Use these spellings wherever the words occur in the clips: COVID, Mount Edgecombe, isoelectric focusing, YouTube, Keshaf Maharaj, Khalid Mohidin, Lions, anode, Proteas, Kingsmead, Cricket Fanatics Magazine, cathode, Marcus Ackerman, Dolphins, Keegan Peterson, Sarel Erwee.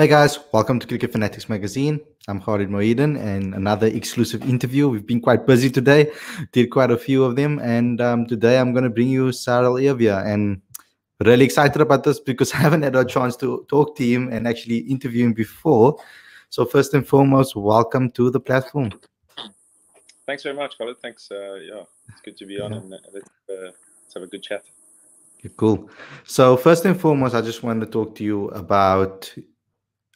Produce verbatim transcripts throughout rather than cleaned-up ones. Hey guys, welcome to Cricket Fanatics Magazine. I'm Khalid Mohidin, and another exclusive interview. We've been quite busy today, did quite a few of them, and um, today I'm going to bring you Sarel Erwee, and really excited about this because I haven't had a chance to talk to him and actually interview him before. So first and foremost, welcome to the platform. Thanks very much, Khalid. Thanks. Uh, yeah, it's good to be on, yeah. and uh, let's, uh, let's have a good chat. Okay, cool. So first and foremost, I just want to talk to you about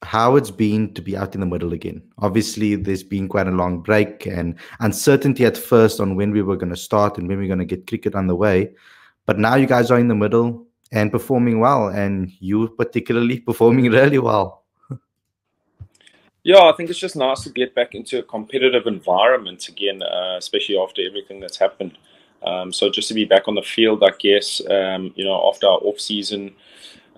how it's been to be out in the middle again. Obviously, there's been quite a long break and uncertainty at first on when we were going to start and when we we're going to get cricket on the way. But now you guys are in the middle and performing well, and you particularly performing really well. Yeah, I think it's just nice to get back into a competitive environment again, uh, especially after everything that's happened. Um, so just to be back on the field, I guess, um, you know, after our off-season,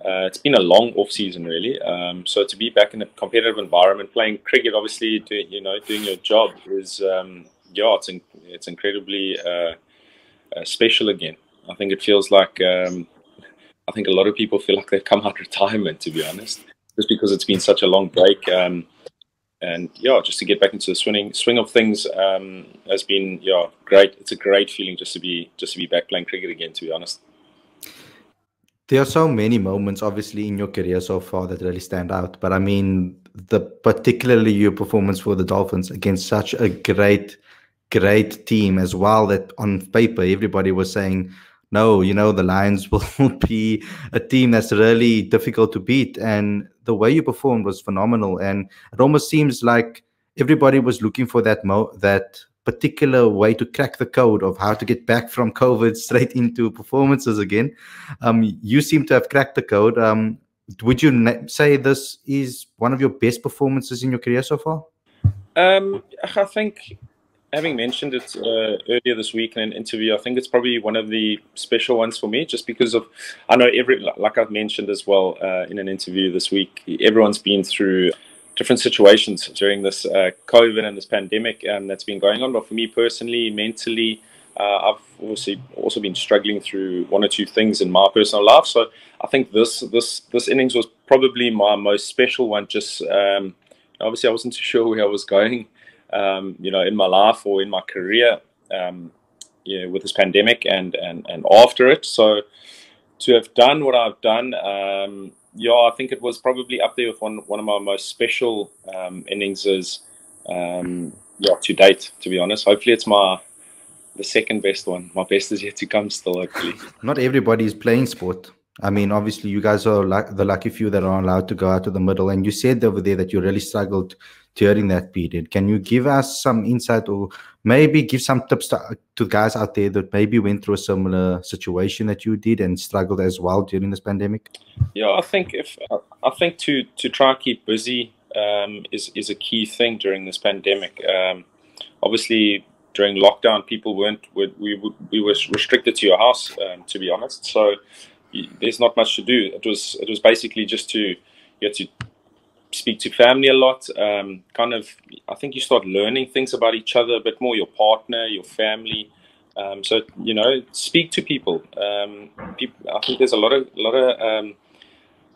Uh, it's been a long off-season, really. Um, so to be back in a competitive environment, playing cricket, obviously, do, you know, doing your job is, um, yeah, it's, in, it's incredibly uh, uh, special again. I think it feels like, um, I think a lot of people feel like they've come out of retirement, to be honest, just because it's been such a long break. Um, and, yeah, just to get back into the swing, swing of things um, has been, yeah, great. It's a great feeling just to be, just to be back playing cricket again, to be honest. There are so many moments, obviously, in your career so far that really stand out. But I mean, the particularly your performance for the Dolphins against such a great, great team as well, that on paper, everybody was saying, no, you know, the Lions will be a team that's really difficult to beat. And the way you performed was phenomenal. And it almost seems like everybody was looking for that mo that particular way to crack the code of how to get back from COVID straight into performances again. Um, you seem to have cracked the code. Um, would you say this is one of your best performances in your career so far? Um, I think, having mentioned it uh, earlier this week in an interview, I think it's probably one of the special ones for me, just because of, I know every, like I've mentioned as well uh, in an interview this week, everyone's been through different situations during this uh, COVID and this pandemic um, that's been going on. But for me personally, mentally, uh, I've obviously also been struggling through one or two things in my personal life. So I think this this this innings was probably my most special one. Just um, obviously, I wasn't too sure where I was going, um, you know, in my life or in my career, um, you know, with this pandemic and and and after it. So to have done what I've done. Um, Yeah, I think it was probably up there with one one of my most special um, innings is, um, yeah, to date. To be honest, hopefully it's my the second best one. My best is yet to come, still. Hopefully, not everybody is playing sport. I mean, obviously, you guys are like the lucky few that are allowed to go out to the middle. And you said over there that you really struggled during that period. Can you give us some insight, or maybe give some tips to, to guys out there that maybe went through a similar situation that you did and struggled as well during this pandemic? Yeah, I think if I think to to try and keep busy um, is is a key thing during this pandemic. Um, obviously, during lockdown, people weren't we we, we were restricted to your house, um, to be honest. So there's not much to do. It was it was basically just to you had to speak to family a lot. Um, kind of, I think you start learning things about each other a bit more. Your partner, your family. Um, so you know, speak to people. Um, people. I think there's a lot of a lot of. Um,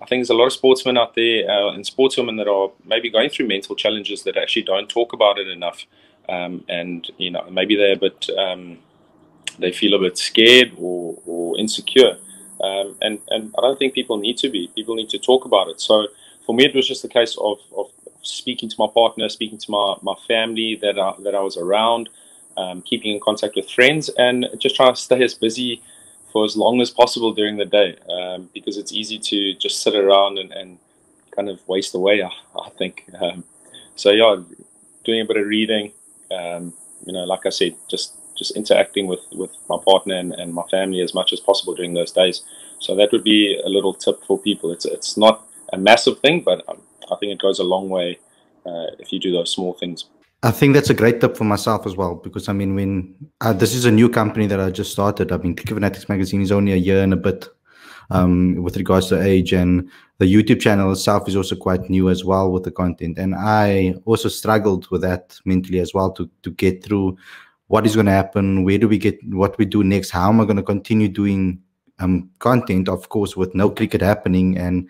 I think there's a lot of sportsmen out there uh, and sportswomen that are maybe going through mental challenges that actually don't talk about it enough. Um, and you know, maybe they're a bit. Um, they feel a bit scared or, or insecure. Um, and, and I don't think people need to be. People need to talk about it. So for me, it was just a case of, of speaking to my partner, speaking to my, my family that I, that I was around, um, keeping in contact with friends, and just trying to stay as busy for as long as possible during the day, um, because it's easy to just sit around and, and kind of waste away, I, I think. Um, so, yeah, doing a bit of reading, um, you know, like I said, just just interacting with, with my partner and, and my family as much as possible during those days. So that would be a little tip for people. It's it's not a massive thing, but I think it goes a long way uh, if you do those small things. I think that's a great tip for myself as well, because, I mean, when uh, this is a new company that I just started. I mean, Cricket Fanatics Magazine is only a year and a bit um, with regards to age, and the YouTube channel itself is also quite new as well with the content. And I also struggled with that mentally as well to, to get through what is going to happen, where do we get, what we do next, how am I going to continue doing um, content, of course, with no cricket happening. And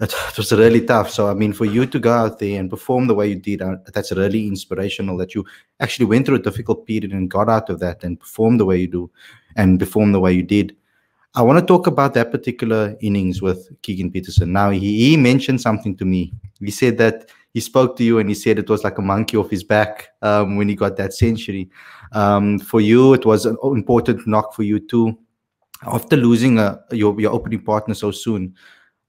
it was really tough. So, I mean, for you to go out there and perform the way you did, uh, that's really inspirational, that you actually went through a difficult period and got out of that and performed the way you do and performed the way you did. I want to talk about that particular innings with Keegan Peterson. Now, he, he mentioned something to me. He said that he spoke to you and he said it was like a monkey off his back um, when he got that century. Um, for you, it was an important knock for you too. After losing a, your, your opening partner so soon,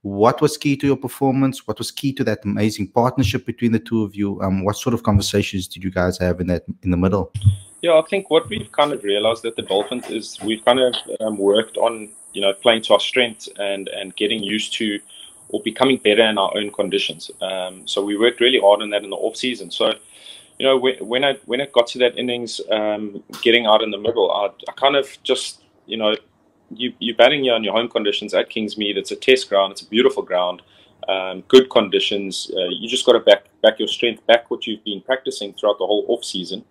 what was key to your performance? What was key to that amazing partnership between the two of you? Um, what sort of conversations did you guys have in that in the middle? Yeah, I think what we've kind of realized at the Dolphins is we've kind of um, worked on, you know, playing to our strengths and and getting used to or becoming better in our own conditions. Um, so we worked really hard on that in the off season. So, you know, when I when it got to that innings, um, getting out in the middle, I, I kind of just, you know. You, you're batting here on your home conditions at Kingsmead. It's a test ground. It's a beautiful ground, um, good conditions. Uh, you just got to back back your strength, back what you've been practicing throughout the whole off season,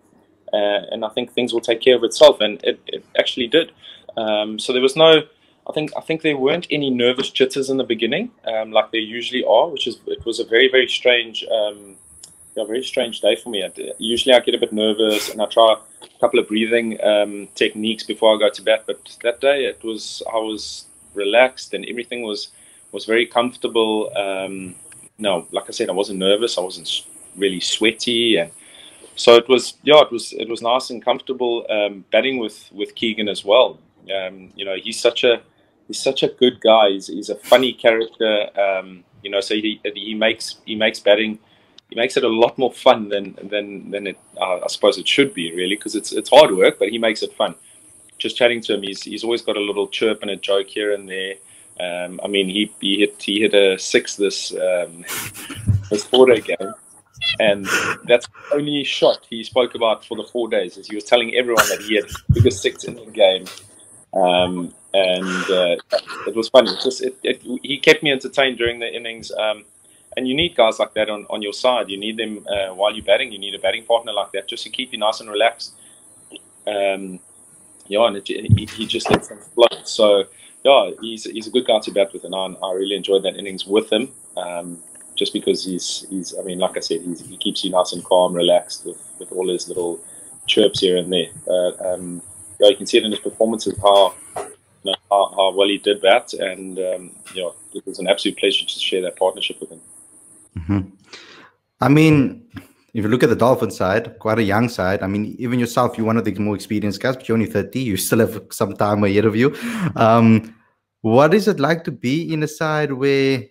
uh, and I think things will take care of itself. And it, it actually did. Um, so there was no, I think I think there weren't any nervous jitters in the beginning, um, like there usually are. Which is it was a very very strange, um, yeah, very strange day for me. I, usually I get a bit nervous and I try couple of breathing um, techniques before I go to bat, but that day it was I was relaxed and everything was was very comfortable. Um, no, like I said, I wasn't nervous. I wasn't really sweaty, and so it was yeah, it was it was nice and comfortable um, batting with with Keegan as well. Um, you know, he's such a he's such a good guy. He's, he's a funny character. Um, you know, so he he makes he makes batting. It makes it a lot more fun than than than it uh, I suppose it should be, really, because it's it's hard work, but he makes it fun. Just chatting to him, he's he's always got a little chirp and a joke here and there. Um, I mean, he he hit he hit a six this um, this four day game, and that's the only shot he spoke about for the four days. Is he was telling everyone that he had the biggest six in the game, um, and uh, it was funny. It's just it, it, he kept me entertained during the innings. Um, And you need guys like that on, on your side. You need them uh, while you're batting. You need a batting partner like that just to keep you nice and relaxed. Um, yeah, and he just lets them float. So, yeah, he's, he's a good guy to bat with, and I, I really enjoyed that innings with him um, just because he's, he's, I mean, like I said, he's, he keeps you nice and calm, relaxed with, with all his little chirps here and there. But, um, yeah, you can see it in his performances, how, you know, how, how well he did bat. And, um, yeah, it was an absolute pleasure to share that partnership with him. Mm-hmm. I mean, if you look at the Dolphin side, quite a young side. I mean, even yourself, you're one of the more experienced guys, but you're only thirty. You still have some time ahead of you. Um, what is it like to be in a side where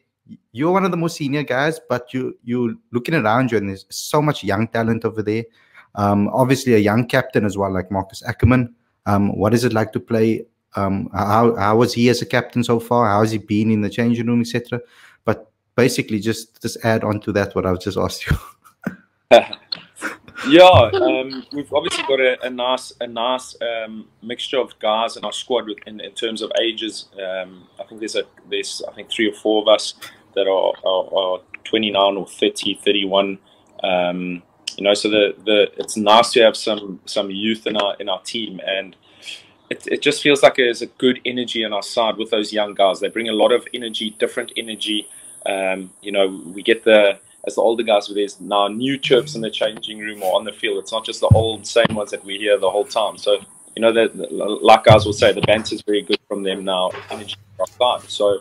you're one of the more senior guys, but you, you're looking around you and there's so much young talent over there? Um, obviously, a young captain as well, like Marcus Ackerman. Um, what is it like to play? Um, how, how was he as a captain so far? How has he been in the changing room, et cetera? But basically, just just add on to that what I've just asked you. Yeah, um, we've obviously got a, a nice a nice um, mixture of guys in our squad with, in, in terms of ages. Um, I think there's a there's I think three or four of us that are are, are twenty-nine or thirty, thirty-one. Um, you know, so the the it's nice to have some some youth in our in our team, and it it just feels like there's a good energy on our side with those young guys. They bring a lot of energy, different energy. Um, you know, we get the, as the older guys, there's now new chirps in the changing room or on the field. It's not just the old same ones that we hear the whole time. So, you know, the, the, like guys will say, the banter is very good from them now, energy outside, so,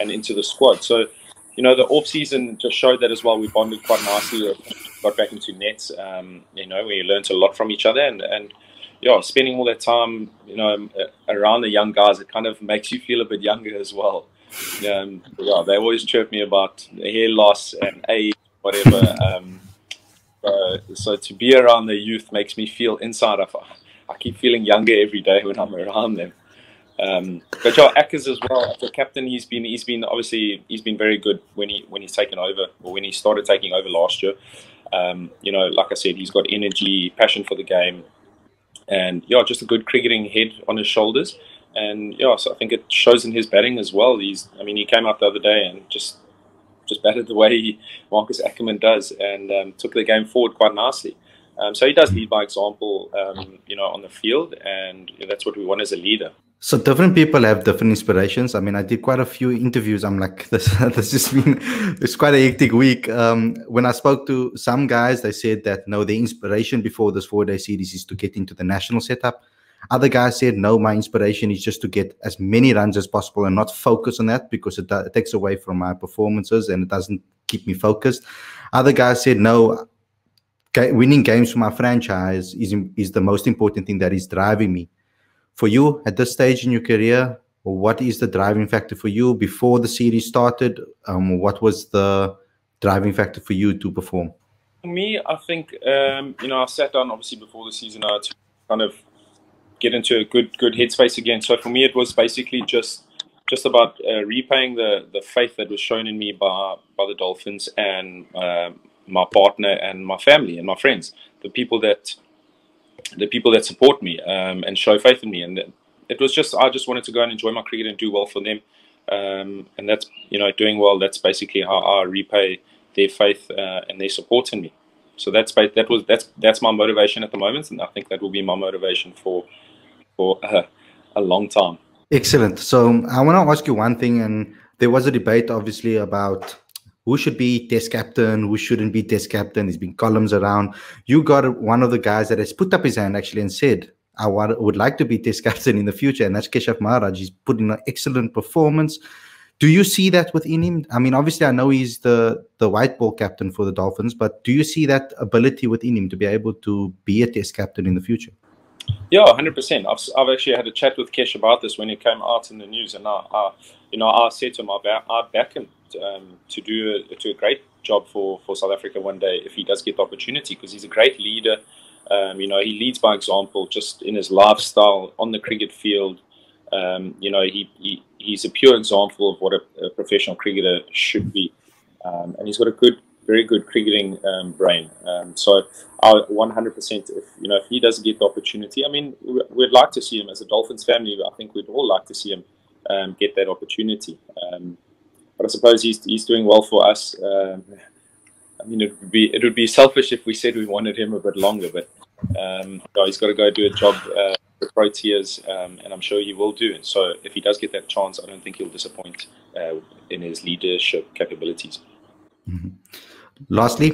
and into the squad. So, you know, the off-season just showed that as well. We bonded quite nicely, got back into nets, um, you know, we learned a lot from each other. And, and yeah, you know, spending all that time, you know, around the young guys, it kind of makes you feel a bit younger as well. Um, yeah, they always chirp me about hair loss and age, whatever. Um, uh, so to be around the youth makes me feel inside. I, I keep feeling younger every day when I'm around them. Um, but yeah, Ackers as well. As a captain, he's been he's been obviously he's been very good when he when he's taken over or when he started taking over last year. Um, you know, like I said, he's got energy, passion for the game, and yeah, just a good cricketing head on his shoulders. And yeah, so I think it shows in his batting as well. He's, I mean, he came out the other day and just just batted the way he, Marcus Ackerman does, and um, took the game forward quite nicely. Um, so he does lead by example, um, you know, on the field, and that's what we want as a leader. So different people have different inspirations. I mean, I did quite a few interviews. I'm like, this this has been, it's quite a hectic week. Um, when I spoke to some guys, they said that, no, their inspiration before this four-day series is to get into the national setup. Other guys said, no, my inspiration is just to get as many runs as possible and not focus on that because it, it takes away from my performances and it doesn't keep me focused. Other guys said, no, ga- winning games for my franchise is, is the most important thing that is driving me. For you at this stage in your career, what is the driving factor for you before the series started? Um, what was the driving factor for you to perform? For me, I think, um, you know, I sat down obviously before the season uh, to kind of get into a good good headspace again. So for me, it was basically just just about uh, repaying the, the faith that was shown in me by, by the Dolphins and uh, my partner and my family and my friends, the people that... the people that support me um, and show faith in me. And it was just, I just wanted to go and enjoy my cricket and do well for them. Um, and that's, you know, doing well, that's basically how I repay their faith uh, and their support in me. So that's, that was, that's, that's my motivation at the moment. And I think that will be my motivation for, for uh, a long time. Excellent. So I want to ask you one thing. And there was a debate, obviously, about who should be test captain, who shouldn't be test captain. There's been columns around. You got one of the guys that has put up his hand actually and said, I want, would like to be test captain in the future. And that's Keshaf Maharaj. He's put in an excellent performance. Do you see that within him? I mean, obviously, I know he's the, the white ball captain for the Dolphins, but do you see that ability within him to be able to be a test captain in the future? Yeah, one hundred percent. I've, I've actually had a chat with Kesh about this when it came out in the news. And I, I you know, I said to him, I back, I back him. Um, to do a, to a great job for, for South Africa one day if he does get the opportunity, because he's a great leader. Um, you know, he leads by example just in his lifestyle, on the cricket field. Um, you know, he, he he's a pure example of what a, a professional cricketer should be. Um, and he's got a good, very good cricketing um, brain. Um, so I one hundred percent, if, you know, if he does get the opportunity, I mean, we'd like to see him as a Dolphins family. I think we'd all like to see him um, get that opportunity. Um, But I suppose he's, he's doing well for us. Um, I mean, it would be it would be selfish if we said we wanted him a bit longer. But um, no, he's got to go do a job uh, for Proteas, um, and I'm sure he will do. And so if he does get that chance, I don't think he'll disappoint uh, in his leadership capabilities. Mm-hmm. Lastly,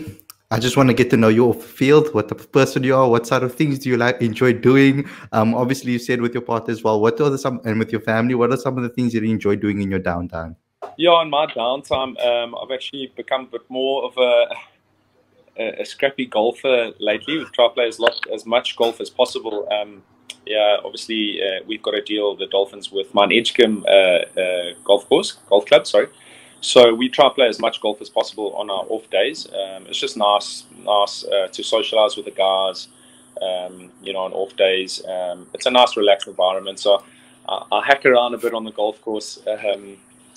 I just want to get to know you off the field, what type of person you are, what sort of things do you like, enjoy doing. Um, obviously, you said with your partner as well, what are the, some, and with your family, what are some of the things that you enjoy doing in your downtime? Yeah, in my downtime, um, I've actually become a bit more of a, a, a scrappy golfer lately. We try to play as, lot, as much golf as possible. Um, yeah, obviously, uh, we've got a deal, the Dolphins, with Mount Edgecombe uh, uh, golf course, golf club, sorry. So we try to play as much golf as possible on our off days. Um, it's just nice, nice uh, to socialize with the guys, um, you know, on off days. Um, it's a nice, relaxed environment. So I, I hack around a bit on the golf course. Um,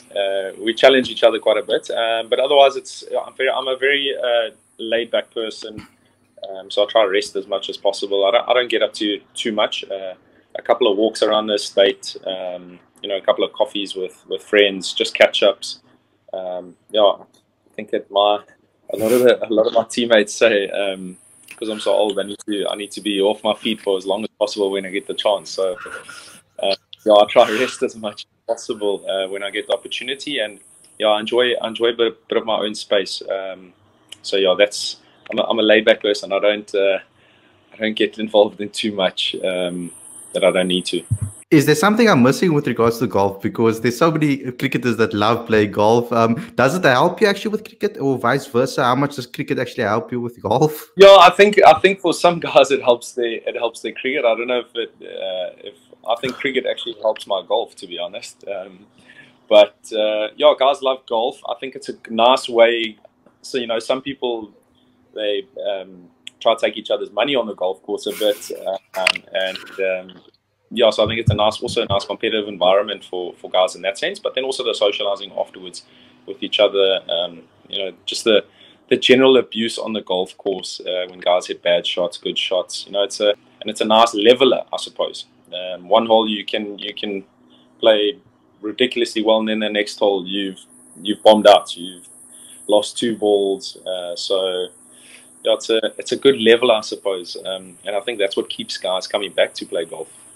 Uh, we challenge each other quite a bit, um, but otherwise, it's I'm, very, I'm a very uh, laid-back person, um, so I try to rest as much as possible. I don't, I don't get up to too much. Uh, a couple of walks around the estate, um, you know, a couple of coffees with with friends, just catch-ups. Um, yeah, I think that my a lot of the, a lot of my teammates say um, because I'm so old, I need to I need to be off my feet for as long as possible when I get the chance. So. Uh, Yeah, I try to rest as much as possible uh, when I get the opportunity, and yeah, I enjoy enjoy a bit, a bit of my own space. Um, so yeah, that's I'm a, I'm a laid back person. I don't uh, I don't get involved in too much um, that I don't need to. Is there something I'm missing with regards to golf? Because there's so many cricketers that love playing golf. Um, does it help you actually with cricket, or vice versa? How much does cricket actually help you with golf? Yeah, I think I think for some guys it helps their it helps their cricket. I don't know if it uh, if I think cricket actually helps my golf, to be honest. Um, but, uh, yeah, guys love golf. I think it's a nice way. So, you know, some people, they um, try to take each other's money on the golf course a bit. Um, and, um, yeah, so I think it's a nice, also a nice competitive environment for, for guys in that sense. But then also the socializing afterwards with each other, um, you know, just the, the general abuse on the golf course uh, when guys hit bad shots, good shots. You know, it's a, and it's a nice leveler, I suppose. Um, one hole you can you can play ridiculously well, and then the next hole you've you've bombed out, you've lost two balls. Uh, so yeah, it's a it's a good level, I suppose, um, and I think that's what keeps guys coming back to play golf.